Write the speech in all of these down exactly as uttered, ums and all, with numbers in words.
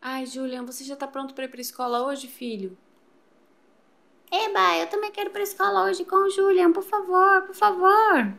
Ai, Julian, você já tá pronto pra ir pra escola hoje, filho? Eba, eu também quero ir pra escola hoje com o Julian, por favor, por favor.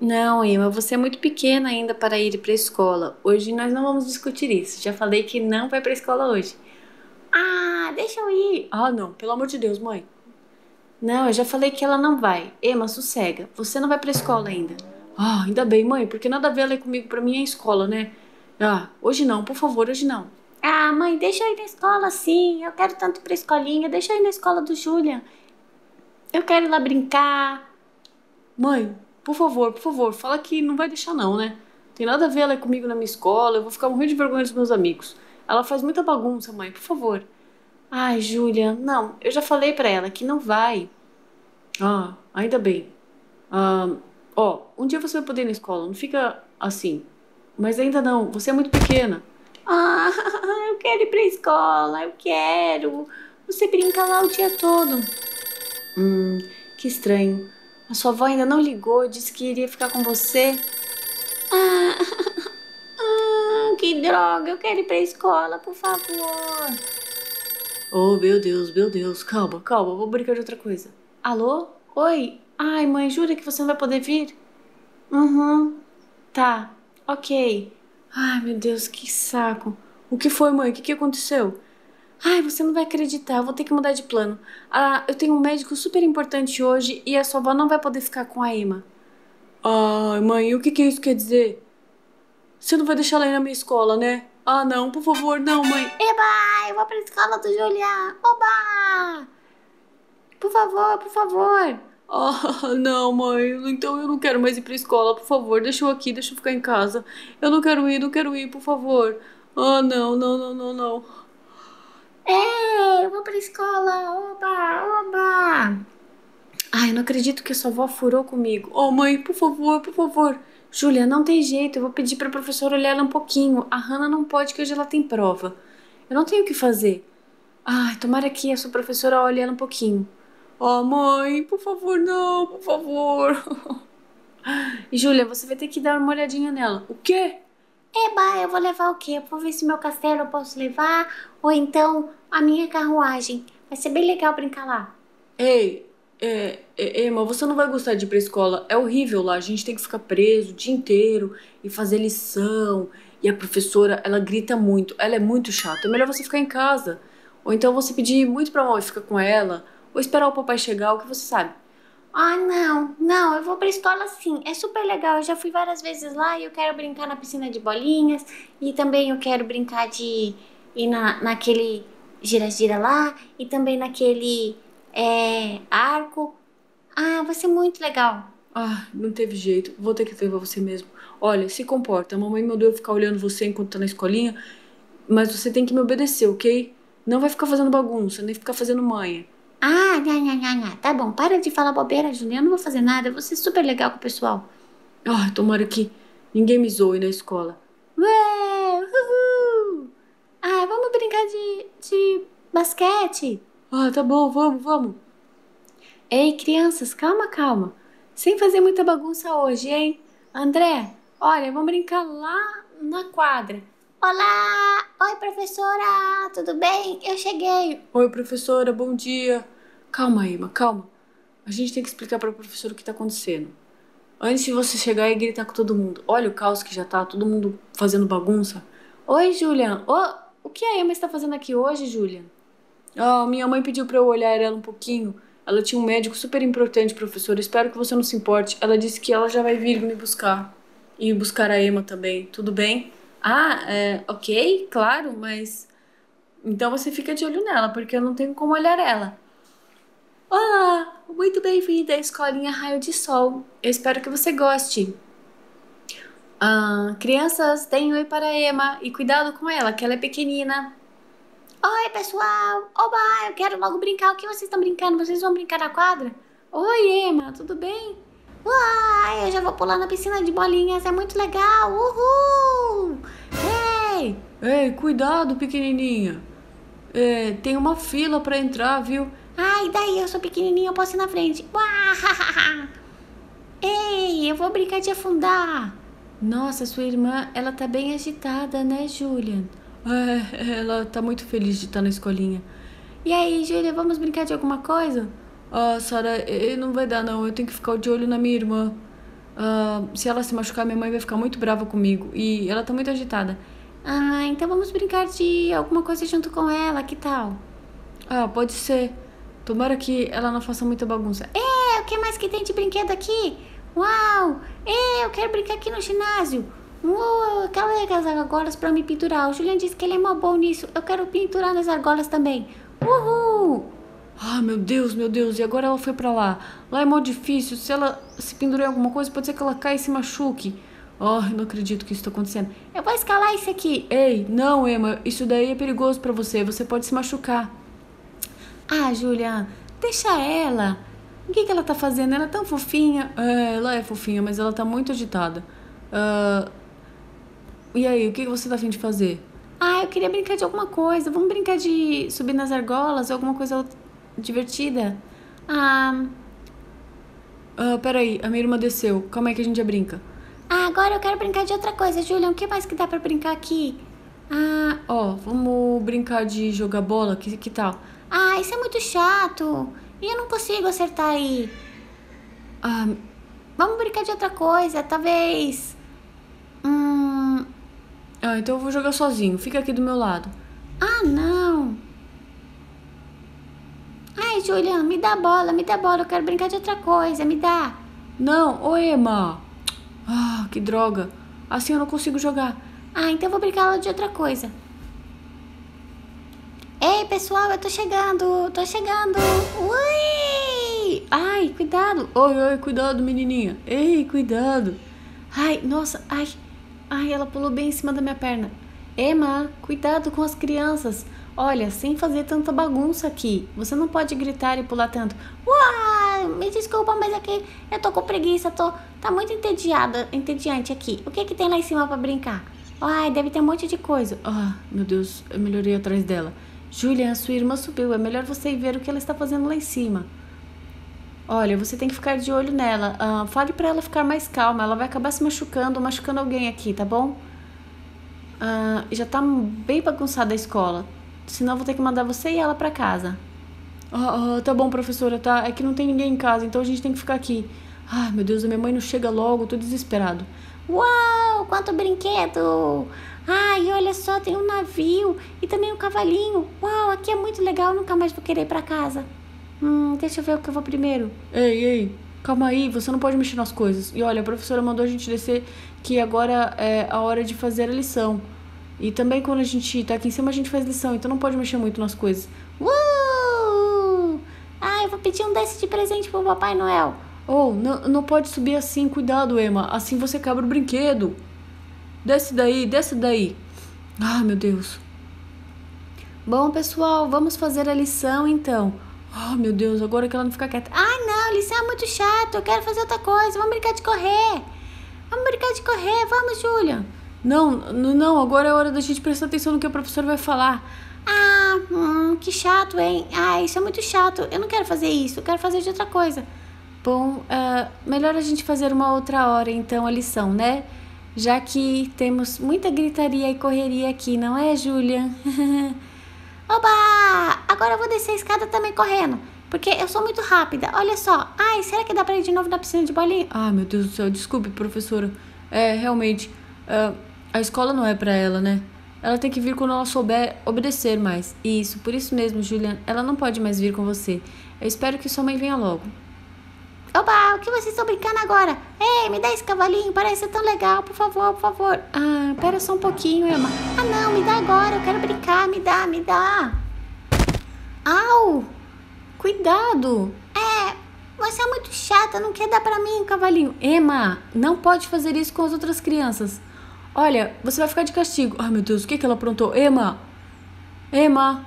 Não, Emma, você é muito pequena ainda para ir pra escola. Hoje nós não vamos discutir isso. Já falei que não vai pra escola hoje. Ah, deixa eu ir. Ah, não, pelo amor de Deus, mãe. Não, eu já falei que ela não vai. Emma, sossega, você não vai pra escola ainda. Ah, ainda bem, mãe, porque nada a ver ela ir comigo, pra mim é escola, né? Ah, hoje não, por favor, hoje não. Ah, mãe, deixa eu ir na escola, sim. Eu quero tanto ir pra escolinha, deixa eu ir na escola do Julian. Eu quero ir lá brincar. Mãe, por favor, por favor, fala que não vai deixar não, né? Tem nada a ver ela ir comigo na minha escola, eu vou ficar morrendo de vergonha dos meus amigos. Ela faz muita bagunça, mãe, por favor. Ai, Julian, não, eu já falei pra ela que não vai. Ah, ainda bem. Ah... Ó, oh, um dia você vai poder ir na escola, não fica assim. Mas ainda não, você é muito pequena. Ah, eu quero ir pra escola, eu quero. Você brinca lá o dia todo. Hum, que estranho. A sua avó ainda não ligou, disse que iria ficar com você. Ah, hum, que droga, eu quero ir pra escola, por favor. Oh, meu Deus, meu Deus, calma, calma, eu vou brincar de outra coisa. Alô? Oi? Ai, mãe, jura que você não vai poder vir? Uhum. Tá. Ok. Ai, meu Deus, que saco. O que foi, mãe? O que, que aconteceu? Ai, você não vai acreditar. Eu vou ter que mudar de plano. Ah, eu tenho um médico super importante hoje e a sua avó não vai poder ficar com a Emma. Ai, mãe, o que, que isso quer dizer? Você não vai deixar ela ir na minha escola, né? Ah, não, por favor, não, mãe. Eba, eu vou pra escola do Julian. Oba! Por favor, por favor. Ah, não, mãe, então eu não quero mais ir pra escola, por favor, deixa eu aqui, deixa eu ficar em casa. Eu não quero ir, não quero ir, por favor. Ah, não, não, não, não, não. É, eu vou pra escola, oba, oba. Ai, eu não acredito que a sua avó furou comigo. Oh, mãe, por favor, por favor. Júlia, não tem jeito, eu vou pedir pra professora olhar ela um pouquinho. A Hannah não pode, que hoje ela tem prova. Eu não tenho o que fazer. Ai, tomara que a sua professora olhe ela um pouquinho. Oh, mãe, por favor, não, por favor. Júlia, você vai ter que dar uma olhadinha nela. O quê? Eba, eu vou levar o quê? Eu vou ver se meu castelo eu posso levar, ou então a minha carruagem. Vai ser bem legal brincar lá. Ei, é, é, Emma, você não vai gostar de ir pra escola. É horrível lá, a gente tem que ficar preso o dia inteiro e fazer lição. E a professora, ela grita muito, ela é muito chata. É melhor você ficar em casa. Ou então você pedir muito pra mãe ficar com ela. Ou esperar o papai chegar, o que você sabe? Ah, não, não, eu vou pra escola sim, é super legal, eu já fui várias vezes lá e eu quero brincar na piscina de bolinhas e também eu quero brincar de ir na, naquele gira-gira lá e também naquele é, arco. Ah, vai ser muito legal. Ah, não teve jeito, vou ter que levar você mesmo. Olha, se comporta, a mamãe mandou eu ficar olhando você enquanto tá na escolinha, mas você tem que me obedecer, ok? Não vai ficar fazendo bagunça, nem ficar fazendo manha. Ah, nha, nha, nha, nha. Tá bom, para de falar bobeira, Juliana, não vou fazer nada, eu vou ser super legal com o pessoal. Ah, tomara que ninguém me zoe na escola. Ué, uhul. Ah, vamos brincar de, de basquete. Ah, tá bom, vamos, vamos. Ei, crianças, calma, calma. Sem fazer muita bagunça hoje, hein? André, olha, vamos brincar lá na quadra. Olá! Oi, professora! Tudo bem? Eu cheguei! Oi, professora, bom dia! Calma, Emma, calma. A gente tem que explicar para a professora o que está acontecendo. Antes de você chegar e gritar com todo mundo. Olha o caos que já tá, todo mundo fazendo bagunça. Oi, Julian. Oh, o que a Emma está fazendo aqui hoje, Julian? Ah, minha mãe pediu para eu olhar ela um pouquinho. Ela tinha um médico super importante, professora. Espero que você não se importe. Ela disse que ela já vai vir me buscar. E buscar a Emma também. Tudo bem? Ah, é, ok, claro, mas... Então você fica de olho nela, porque eu não tenho como olhar ela. Olá, muito bem-vinda à Escolinha Raio de Sol. Eu espero que você goste. Ah, crianças, deem oi para a Emma e cuidado com ela, que ela é pequenina. Oi, pessoal. Oba, eu quero logo brincar. O que vocês estão brincando? Vocês vão brincar na quadra? Oi, Emma, tudo bem? Uai, eu já vou pular na piscina de bolinhas, é muito legal. Uhul! Ei! Ei, cuidado, pequenininha. É, tem uma fila pra entrar, viu? Ai, daí eu sou pequenininha, eu posso ir na frente. Uá! Ei, eu vou brincar de afundar. Nossa, sua irmã, ela tá bem agitada, né, Julian? É, ela tá muito feliz de estar na escolinha. E aí, Júlia, vamos brincar de alguma coisa? Ah, Sara, não vai dar não, eu tenho que ficar de olho na minha irmã. Ah, se ela se machucar, minha mãe vai ficar muito brava comigo. E ela tá muito agitada. Ah, então vamos brincar de alguma coisa junto com ela, que tal? Ah, pode ser. Tomara que ela não faça muita bagunça. É, o que mais que tem de brinquedo aqui? Uau! É, eu quero brincar aqui no ginásio. Uou, eu quero pegar as argolas pra me pinturar. O Julian disse que ele é mó bom nisso. Eu quero pinturar nas argolas também. Uhul! Ah, meu Deus, meu Deus. E agora ela foi pra lá. Lá é mó difícil. Se ela se pendurar em alguma coisa, pode ser que ela caia e se machuque. Oh, eu não acredito que isso tá acontecendo. Eu vou escalar isso aqui. Ei, não, Emma. Isso daí é perigoso pra você. Você pode se machucar. Ah, Julia, deixa ela. O que que ela tá fazendo? Ela é tão fofinha. É, ela é fofinha, mas ela tá muito agitada. Uh, e aí, o que você tá afim de fazer? Ah, eu queria brincar de alguma coisa. Vamos brincar de subir nas argolas ou alguma coisa divertida? Ah... Uh, peraí, a minha irmã desceu. Calma aí que a gente já brinca. Ah, agora eu quero brincar de outra coisa, Julia. O que mais que dá pra brincar aqui? Ah, ó, vamos brincar de jogar bola? Que, que tal? Ah, isso é muito chato. E eu não consigo acertar aí. Ah, vamos brincar de outra coisa, talvez. Hum... Ah, então eu vou jogar sozinho. Fica aqui do meu lado. Ah, não. Ai, Julian, me dá a bola, me dá a bola. Eu quero brincar de outra coisa, me dá. Não, ô Emma. Ah, que droga. Assim eu não consigo jogar. Ah, então eu vou brincar de outra coisa. Ei, pessoal, eu tô chegando, tô chegando. Ui! Ai, cuidado. Oi, oi, cuidado, menininha. Ei, cuidado. Ai, nossa, ai. Ai, ela pulou bem em cima da minha perna. Emma, cuidado com as crianças. Olha, sem fazer tanta bagunça aqui. Você não pode gritar e pular tanto. Uau, me desculpa, mas aqui eu tô com preguiça, tô... Tá muito entediada, entediante aqui. O que que tem lá em cima pra brincar? Ai, deve ter um monte de coisa. Ah, meu Deus, eu melhorei atrás dela. Julian, sua irmã subiu. É melhor você ir ver o que ela está fazendo lá em cima. Olha, você tem que ficar de olho nela. Ah, fale para ela ficar mais calma. Ela vai acabar se machucando, machucando alguém aqui, tá bom? Ah, já tá bem bagunçada a escola. Senão eu vou ter que mandar você e ela para casa. Ah, ah, tá bom, professora, tá? É que não tem ninguém em casa, então a gente tem que ficar aqui. Ai, meu Deus, a minha mãe não chega logo. Tô desesperado. Uau, quanto brinquedo! Ai, olha só, tem um navio e também um cavalinho. Uau, aqui é muito legal, nunca mais vou querer ir pra casa. Hum, deixa eu ver o que eu vou primeiro. Ei, ei, calma aí, você não pode mexer nas coisas. E olha, a professora mandou a gente descer que agora é a hora de fazer a lição. E também quando a gente tá aqui em cima a gente faz lição, então não pode mexer muito nas coisas. Uh! Ai, eu vou pedir um desse de presente pro Papai Noel. Oh, não, não pode subir assim, cuidado, Emma. Assim você quebra o brinquedo. Desce daí, desce daí. Ah, meu Deus. Bom, pessoal, vamos fazer a lição, então. Ah, meu Deus, agora que ela não fica quieta. Ah, não, lição é muito chato. Eu quero fazer outra coisa. Vamos brincar de correr. Vamos brincar de correr. Vamos, Júlia. Não, não, agora é hora da gente prestar atenção no que o professor vai falar. Ah, hum, que chato, hein? Ah, isso é muito chato. Eu não quero fazer isso. Eu quero fazer de outra coisa. Bom, uh, melhor a gente fazer uma outra hora, então, a lição, né? Já que temos muita gritaria e correria aqui, não é, Júlia? Oba! Agora eu vou descer a escada também correndo, porque eu sou muito rápida. Olha só. Ai, será que dá pra ir de novo na piscina de bolinha? Ah, meu Deus do céu. Desculpe, professora. É, realmente, uh, a escola não é pra ela, né? Ela tem que vir quando ela souber obedecer mais. Isso, por isso mesmo, Júlia, ela não pode mais vir com você. Eu espero que sua mãe venha logo. Oba, o que vocês estão brincando agora? Ei, me dá esse cavalinho, parece ser tão legal, por favor, por favor. Ah, pera só um pouquinho, Emma. Ah, não, me dá agora, eu quero brincar, me dá, me dá. Au, cuidado. É, você é muito chata, não quer dar pra mim o cavalinho. Emma, não pode fazer isso com as outras crianças. Olha, você vai ficar de castigo. Ai, meu Deus, o que que ela aprontou? Emma, Emma,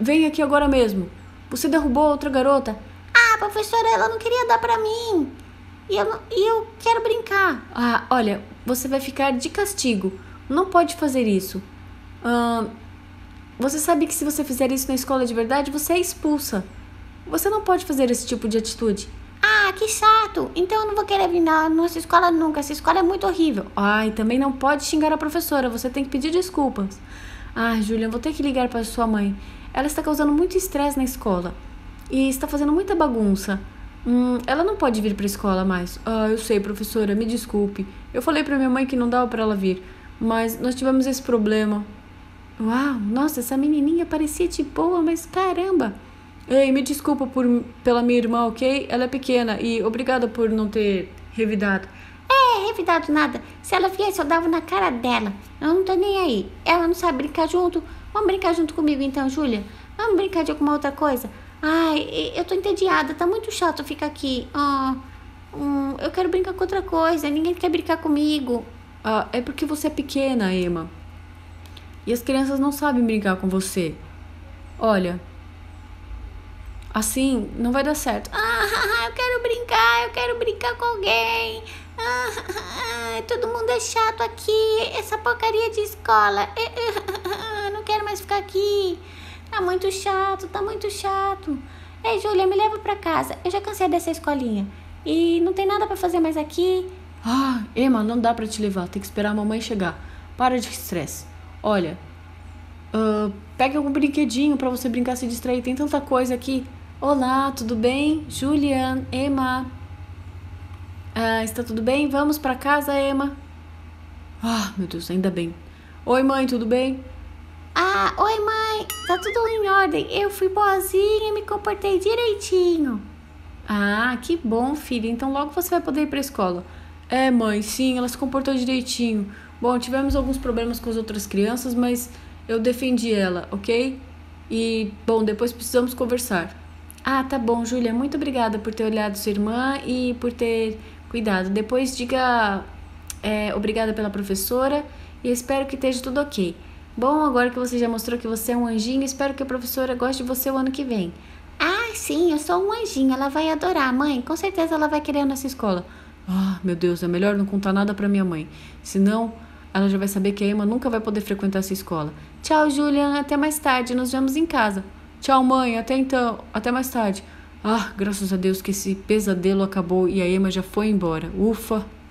vem aqui agora mesmo. Você derrubou outra garota. Ah, professora, ela não queria dar pra mim. E eu, eu quero brincar. Ah, olha, você vai ficar de castigo. Não pode fazer isso. Ah, você sabe que se você fizer isso na escola de verdade, você é expulsa. Você não pode fazer esse tipo de atitude. Ah, que chato. Então eu não vou querer vir na nossa escola nunca. Essa escola é muito horrível. Ah, e também não pode xingar a professora. Você tem que pedir desculpas. Ah, Julian, vou ter que ligar para sua mãe. Ela está causando muito estresse na escola. E está fazendo muita bagunça. Hum, ela não pode vir para a escola mais. Ah, eu sei, professora, me desculpe. Eu falei para minha mãe que não dava para ela vir. Mas nós tivemos esse problema. Uau, nossa, essa menininha parecia de boa, mas caramba. Ei, me desculpa por, pela minha irmã, ok? Ela é pequena e obrigada por não ter revidado. É, revidado nada. Se ela viesse, eu dava na cara dela. Eu não tô nem aí. Ela não sabe brincar junto. Vamos brincar junto comigo então, Júlia? Vamos brincar de alguma outra coisa? Ai, eu tô entediada. Tá muito chato ficar aqui. Ah, hum, eu quero brincar com outra coisa. Ninguém quer brincar comigo. Ah, é porque você é pequena, Emma. E as crianças não sabem brincar com você. Olha... Assim, não vai dar certo. Ah, eu quero brincar, eu quero brincar com alguém. Ah, todo mundo é chato aqui. Essa porcaria de escola. Eu não quero mais ficar aqui. Tá muito chato, tá muito chato. Ei, Júlia, me leva pra casa. Eu já cansei dessa escolinha. E não tem nada pra fazer mais aqui. Ah, Emma, não dá pra te levar. Tem que esperar a mamãe chegar. Para de estresse. Olha, uh, pega algum brinquedinho pra você brincar, se distrair. Tem tanta coisa aqui. Olá, tudo bem? Julian, Emma. Ah, está tudo bem? Vamos para casa, Emma. Ah, meu Deus, ainda bem. Oi, mãe, tudo bem? Ah, oi, mãe. Tá tudo em ordem. Eu fui boazinha, me comportei direitinho. Ah, que bom, filha. Então logo você vai poder ir para a escola. É, mãe, sim, ela se comportou direitinho. Bom, tivemos alguns problemas com as outras crianças, mas eu defendi ela, ok? E, bom, depois precisamos conversar. Ah, tá bom, Júlia, muito obrigada por ter olhado sua irmã e por ter cuidado. Depois diga é, obrigada pela professora e espero que esteja tudo ok. Bom, agora que você já mostrou que você é um anjinho, espero que a professora goste de você o ano que vem. Ah, sim, eu sou um anjinho, ela vai adorar, mãe. Com certeza ela vai querer nessa escola. Ah, meu Deus, é melhor não contar nada pra minha mãe, senão ela já vai saber que a Emma nunca vai poder frequentar essa escola. Tchau, Júlia, até mais tarde, nos vemos em casa. Tchau, mãe, até então, até mais tarde. Ah, graças a Deus que esse pesadelo acabou e a Emma já foi embora. Ufa!